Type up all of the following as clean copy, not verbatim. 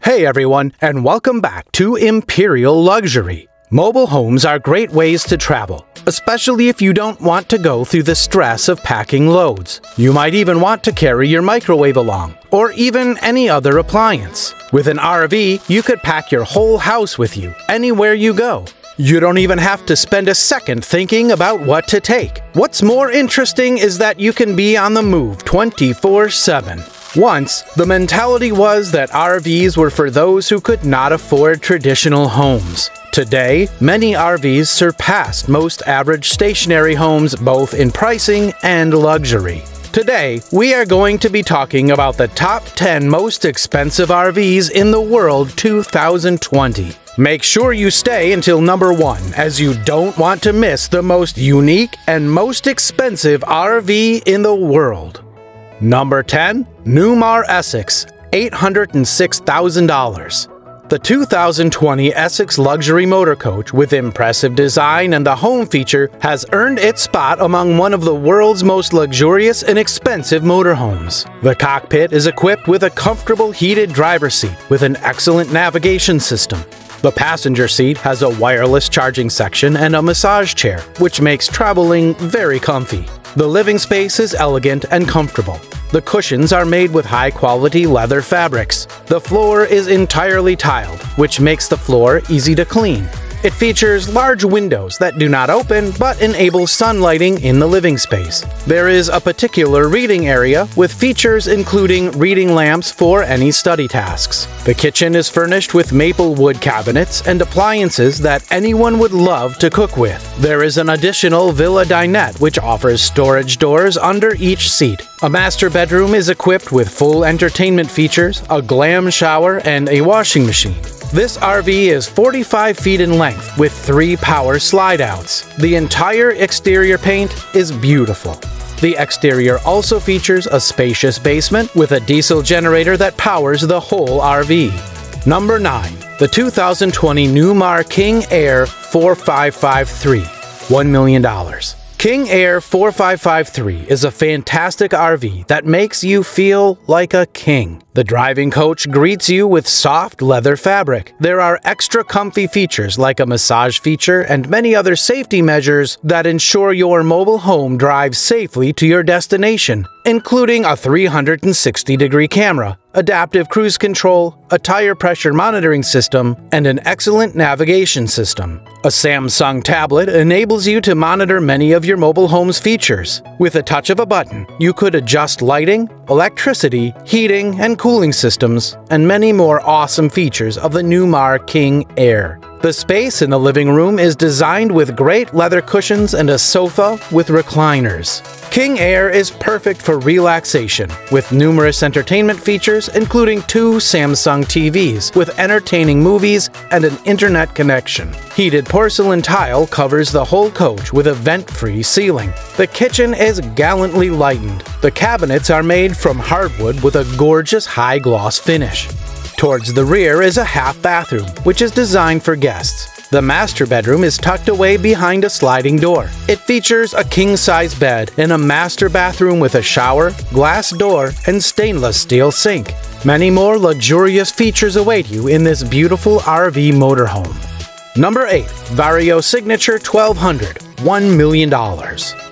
Hey everyone, and welcome back to Imperial Luxury. Mobile homes are great ways to travel, especially if you don't want to go through the stress of packing loads. You might even want to carry your microwave along, or even any other appliance. With an RV, you could pack your whole house with you, anywhere you go. You don't even have to spend a second thinking about what to take. What's more interesting is that you can be on the move 24/7. Once, the mentality was that RVs were for those who could not afford traditional homes. Today, many RVs surpassed most average stationary homes both in pricing and luxury. Today, we are going to be talking about the top 10 most expensive RVs in the world 2020. Make sure you stay until number 1, as you don't want to miss the most unique and most expensive RV in the world. Number 10. Newmar Essex, $806,000. The 2020 Essex luxury motorcoach with impressive design and the home feature has earned its spot among one of the world's most luxurious and expensive motorhomes. The cockpit is equipped with a comfortable heated driver's seat with an excellent navigation system. The passenger seat has a wireless charging section and a massage chair, which makes traveling very comfy. The living space is elegant and comfortable. The cushions are made with high-quality leather fabrics. The floor is entirely tiled, which makes the floor easy to clean. It features large windows that do not open but enable sunlighting in the living space. There is a particular reading area with features including reading lamps for any study tasks. The kitchen is furnished with maple wood cabinets and appliances that anyone would love to cook with. There is an additional villa dinette which offers storage doors under each seat. A master bedroom is equipped with full entertainment features, a glam shower, and a washing machine. This RV is 45 feet in length with 3 power slide-outs. The entire exterior paint is beautiful. The exterior also features a spacious basement with a diesel generator that powers the whole RV. Number 9. The 2020 Newmar King Aire 4553, $1 million. King Aire 4553 is a fantastic RV that makes you feel like a king. The driving coach greets you with soft leather fabric. There are extra comfy features like a massage feature and many other safety measures that ensure your mobile home drives safely to your destination, including a 360-degree camera, adaptive cruise control, a tire pressure monitoring system, and an excellent navigation system. A Samsung tablet enables you to monitor many of your mobile home's features. With a touch of a button, you could adjust lighting, electricity, heating, and cooling systems, and many more awesome features of the Newmar King Aire. The space in the living room is designed with great leather cushions and a sofa with recliners. King Aire is perfect for relaxation, with numerous entertainment features including 2 Samsung TVs with entertaining movies and an internet connection. Heated porcelain tile covers the whole coach with a vent-free ceiling. The kitchen is gallantly lightened. The cabinets are made from hardwood with a gorgeous high-gloss finish. Towards the rear is a half bathroom, which is designed for guests. The master bedroom is tucked away behind a sliding door. It features a king-size bed and a master bathroom with a shower, glass door, and stainless steel sink. Many more luxurious features await you in this beautiful RV motorhome. Number 8. Vario Signature 1200, $1 million.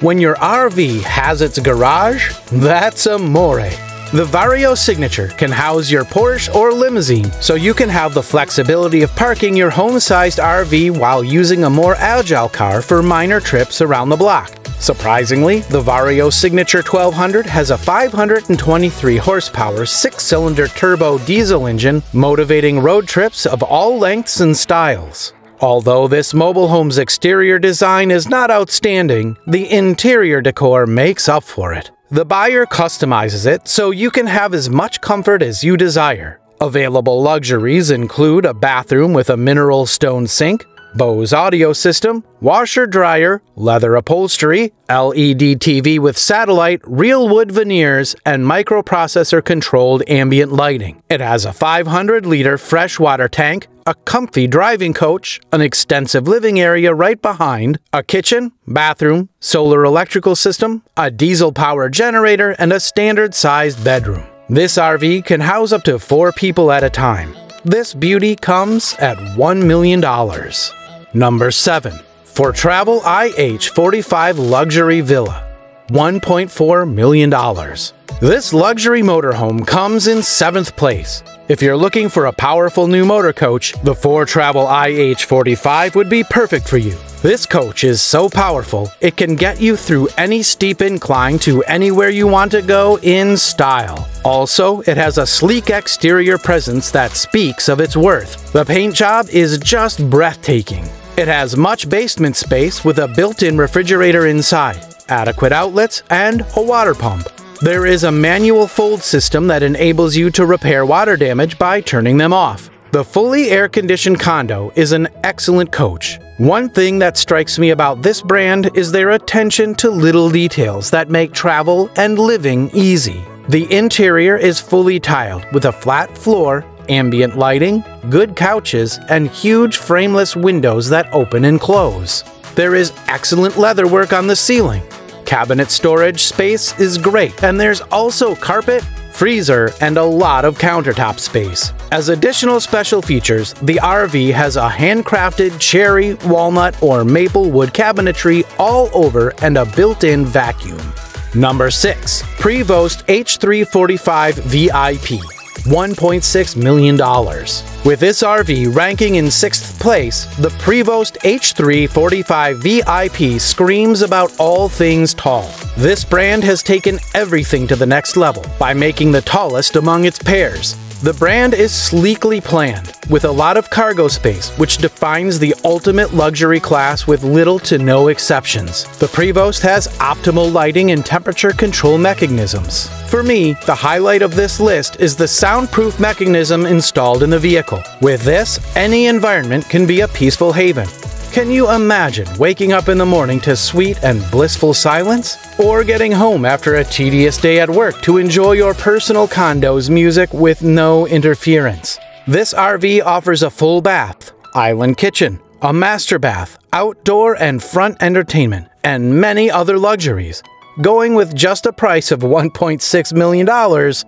When your RV has its garage, that's amore. The Vario Signature can house your Porsche or limousine, so you can have the flexibility of parking your home-sized RV while using a more agile car for minor trips around the block. Surprisingly, the Vario Signature 1200 has a 523-horsepower 6-cylinder turbo diesel engine, motivating road trips of all lengths and styles. Although this mobile home's exterior design is not outstanding, the interior decor makes up for it. The buyer customizes it so you can have as much comfort as you desire. Available luxuries include a bathroom with a mineral stone sink, Bose audio system, washer-dryer, leather upholstery, LED TV with satellite, real wood veneers, and microprocessor-controlled ambient lighting. It has a 500-liter freshwater tank, a comfy driving coach, an extensive living area right behind, a kitchen, bathroom, solar electrical system, a diesel power generator, and a standard-sized bedroom. This RV can house up to 4 people at a time. This beauty comes at $1 million. Number 7. Four Travel IH 45 Luxury Villa, $1.4 million. This luxury motorhome comes in 7th place. If you're looking for a powerful new motor coach, the Four Travel IH 45 would be perfect for you. This coach is so powerful, it can get you through any steep incline to anywhere you want to go in style. Also, it has a sleek exterior presence that speaks of its worth. The paint job is just breathtaking. It has much basement space with a built-in refrigerator inside, adequate outlets, and a water pump. There is a manual fold system that enables you to repair water damage by turning them off. The fully air-conditioned condo is an excellent coach. One thing that strikes me about this brand is their attention to little details that make travel and living easy. The interior is fully tiled with a flat floor, ambient lighting, good couches, and huge frameless windows that open and close. There is excellent leatherwork on the ceiling. Cabinet storage space is great, and there's also carpet, freezer, and a lot of countertop space. As additional special features, the RV has a handcrafted cherry, walnut, or maple wood cabinetry all over and a built-in vacuum. Number 6. Prevost H345 VIP, $1.6 million. With this RV ranking in 6th place, the Prevost H345 VIP screams about all things tall. This brand has taken everything to the next level by making the tallest among its pairs. The brand is sleekly planned, with a lot of cargo space, which defines the ultimate luxury class with little to no exceptions. The Prevost has optimal lighting and temperature control mechanisms. For me, the highlight of this list is the soundproof mechanism installed in the vehicle. With this, any environment can be a peaceful haven. Can you imagine waking up in the morning to sweet and blissful silence? Or getting home after a tedious day at work to enjoy your personal condo's music with no interference? This RV offers a full bath, island kitchen, a master bath, outdoor and front entertainment, and many other luxuries. Going with just a price of $1.6 million,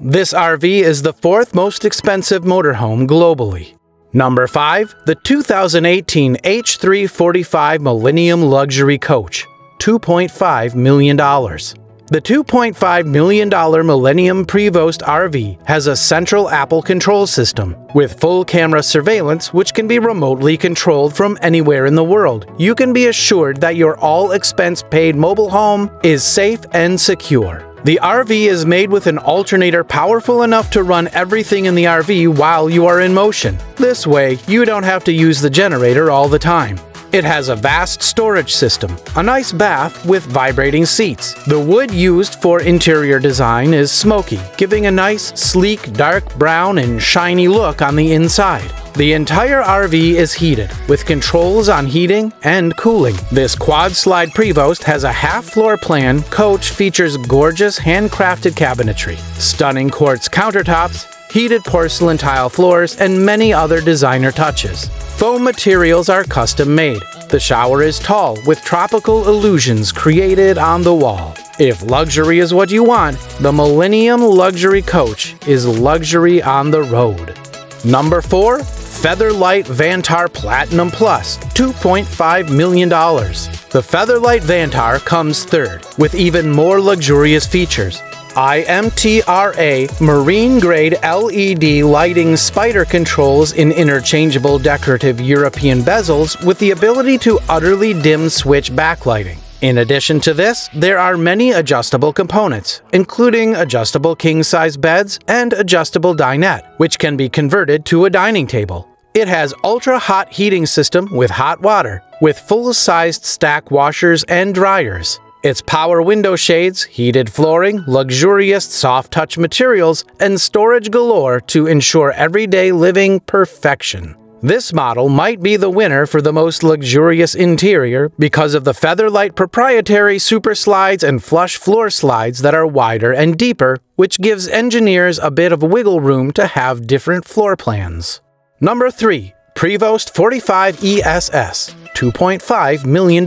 this RV is the 4th most expensive motorhome globally. Number 5. The 2018 H345 Millennium Luxury Coach, $2.5 million. The $2.5 million Millennium Prevost RV has a central Apple control system. With full camera surveillance, which can be remotely controlled from anywhere in the world, you can be assured that your all-expense-paid mobile home is safe and secure. The RV is made with an alternator powerful enough to run everything in the RV while you are in motion. This way, you don't have to use the generator all the time. It has a vast storage system, a nice bath with vibrating seats. The wood used for interior design is smoky, giving a nice, sleek, dark brown and shiny look on the inside. The entire RV is heated, with controls on heating and cooling. This quad-slide Prevost has a half-floor plan. Coach features gorgeous handcrafted cabinetry, stunning quartz countertops, heated porcelain tile floors, and many other designer touches. Foam materials are custom-made. The shower is tall, with tropical illusions created on the wall. If luxury is what you want, the Millennium Luxury Coach is luxury on the road. Number 4. Featherlight Vantar Platinum Plus, $2.5 million. The Featherlight Vantar comes 3rd, with even more luxurious features. IMTRA marine-grade LED lighting spider controls in interchangeable decorative European bezels with the ability to utterly dim switch backlighting. In addition to this, there are many adjustable components, including adjustable king-size beds and adjustable dinette, which can be converted to a dining table. It has ultra-hot heating system with hot water, with full-sized stack washers and dryers. Its power window shades, heated flooring, luxurious soft-touch materials, and storage galore to ensure everyday living perfection. This model might be the winner for the most luxurious interior because of the Featherlight proprietary super slides and flush floor slides that are wider and deeper, which gives engineers a bit of wiggle room to have different floor plans. Number 3. Prevost 45ESS, $2.5 million.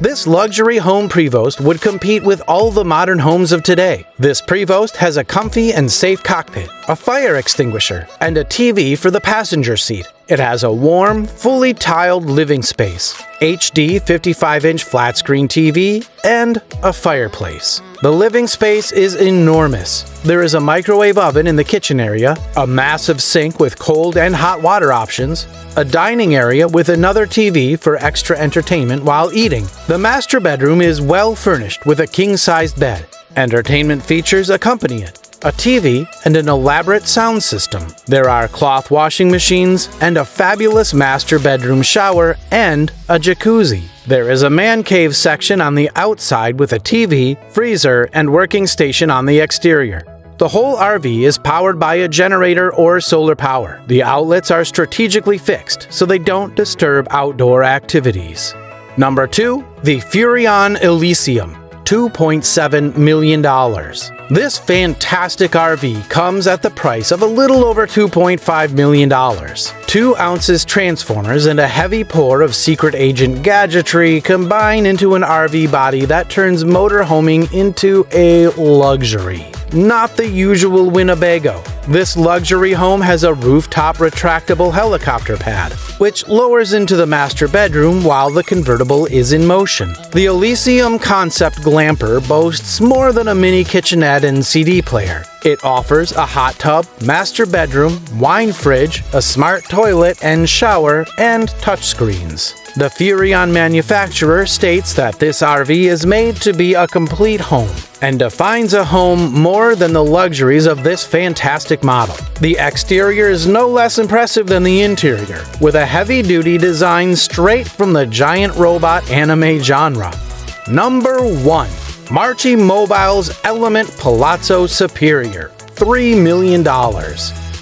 This luxury home Prevost would compete with all the modern homes of today. This Prevost has a comfy and safe cockpit, a fire extinguisher, and a TV for the passenger seat. It has a warm, fully tiled living space, HD 55-inch flat-screen TV, and a fireplace. The living space is enormous. There is a microwave oven in the kitchen area, a massive sink with cold and hot water options, a dining area with another TV for extra entertainment while eating. The master bedroom is well furnished with a king-sized bed. Entertainment features accompany it: a TV, and an elaborate sound system. There are cloth washing machines and a fabulous master bedroom shower and a jacuzzi. There is a man cave section on the outside with a TV, freezer, and working station on the exterior. The whole RV is powered by a generator or solar power. The outlets are strategically fixed so they don't disturb outdoor activities. Number 2. The Furrion Elysium, $2.7 million. This fantastic RV comes at the price of a little over $2.5 million. 2 ounces transformers and a heavy pour of secret agent gadgetry combine into an RV body that turns motorhoming into a luxury. Not the usual Winnebago. This luxury home has a rooftop retractable helicopter pad, which lowers into the master bedroom while the convertible is in motion. The Elysium Concept Glamper boasts more than a mini kitchenette and CD player. It offers a hot tub, master bedroom, wine fridge, a smart toilet and shower, and touchscreens. The Furrion manufacturer states that this RV is made to be a complete home and defines a home more than the luxuries of this fantastic model. The exterior is no less impressive than the interior, with a heavy-duty design straight from the giant robot anime genre. Number 1. Marchi Mobile's Element Palazzo Superior, $3 million.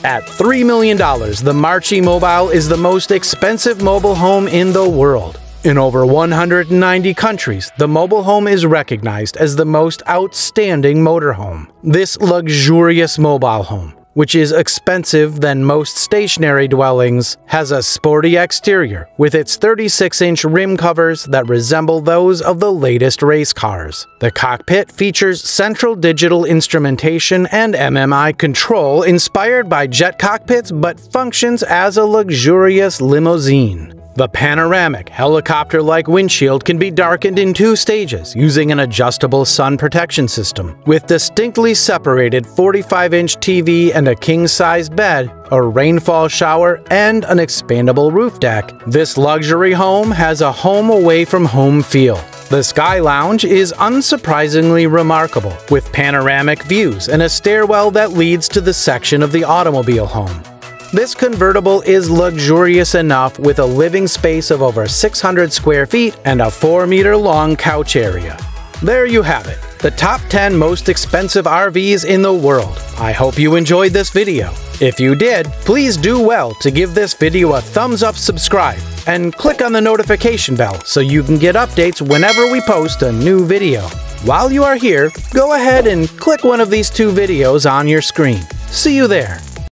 At $3 million, the Marchi Mobile is the most expensive mobile home in the world. In over 190 countries, the mobile home is recognized as the most outstanding motorhome. This luxurious mobile home, which is expensive than most stationary dwellings, has a sporty exterior with its 36-inch rim covers that resemble those of the latest race cars. The cockpit features central digital instrumentation and MMI control inspired by jet cockpits but functions as a luxurious limousine. The panoramic, helicopter-like windshield can be darkened in 2 stages using an adjustable sun protection system. With distinctly separated 45-inch TV and a king-sized bed, a rainfall shower, and an expandable roof deck, this luxury home has a home-away-from-home feel. The Sky Lounge is unsurprisingly remarkable, with panoramic views and a stairwell that leads to the section of the automobile home. This convertible is luxurious enough with a living space of over 600 square feet and a 4-meter-long couch area. There you have it, the top 10 most expensive RVs in the world. I hope you enjoyed this video. If you did, please do well to give this video a thumbs up, subscribe, and click on the notification bell so you can get updates whenever we post a new video. While you are here, go ahead and click one of these 2 videos on your screen. See you there.